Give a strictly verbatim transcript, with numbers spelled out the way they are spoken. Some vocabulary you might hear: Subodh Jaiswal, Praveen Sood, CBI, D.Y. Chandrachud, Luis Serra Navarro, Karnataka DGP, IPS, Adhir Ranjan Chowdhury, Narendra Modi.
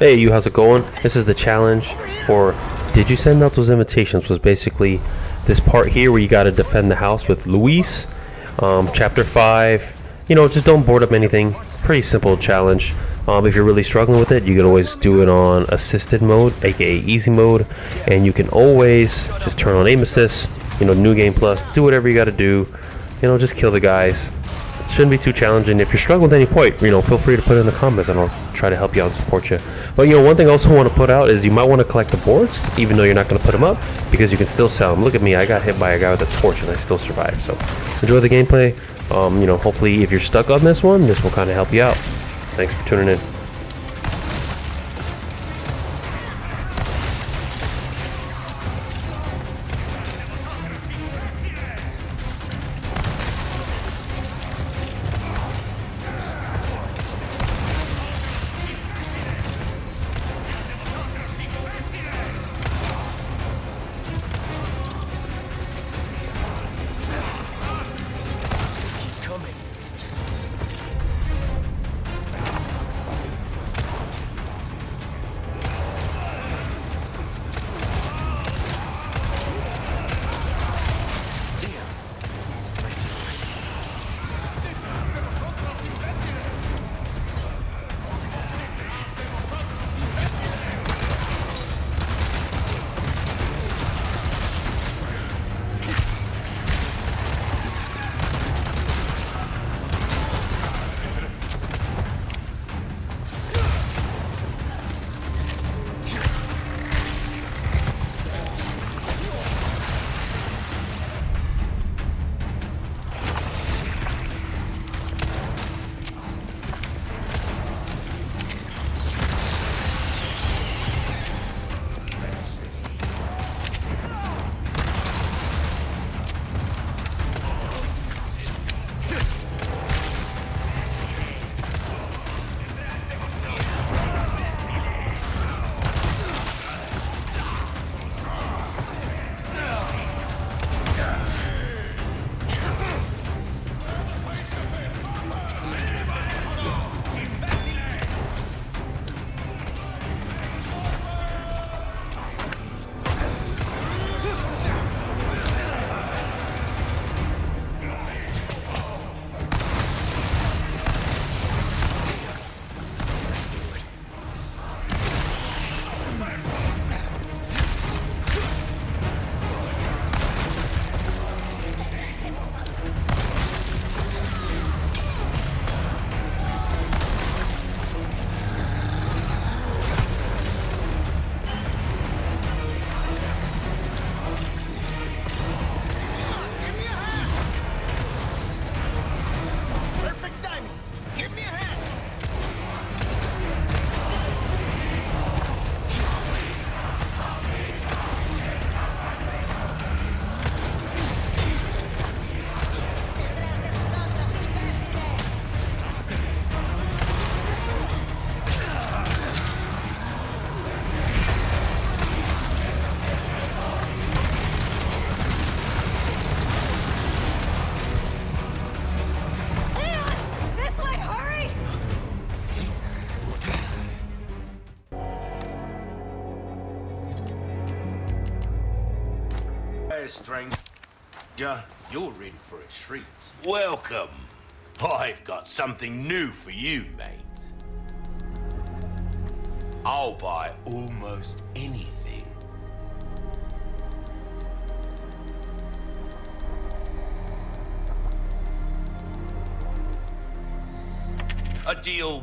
Hey you, how's it going? This is the challenge for Did You Send Out Those Invitations, was basically this part here where you got to defend the house with Luis, um, chapter five. You know, just don't board up anything. Pretty simple challenge. Um, if you're really struggling with it, you can always do it on assisted mode, aka easy mode, and you can always just turn on aim assist, you know, new game plus, do whatever you got to do, you know, just kill the guys. Shouldn't be too challenging. If you're struggling at any point, you know, feel free to put it in the comments and I'll try to help you out and support you. But, you know, one thing I also want to put out is you might want to collect the boards, even though you're not going to put them up, because you can still sell them. Look at me, I got hit by a guy with a torch and I still survived. So enjoy the gameplay. Um, you know, hopefully if you're stuck on this one, this will kind of help you out. Thanks for tuning in. Stranger, you're in for a treat. Welcome. I've got something new for you, mate. I'll buy almost anything. A deal.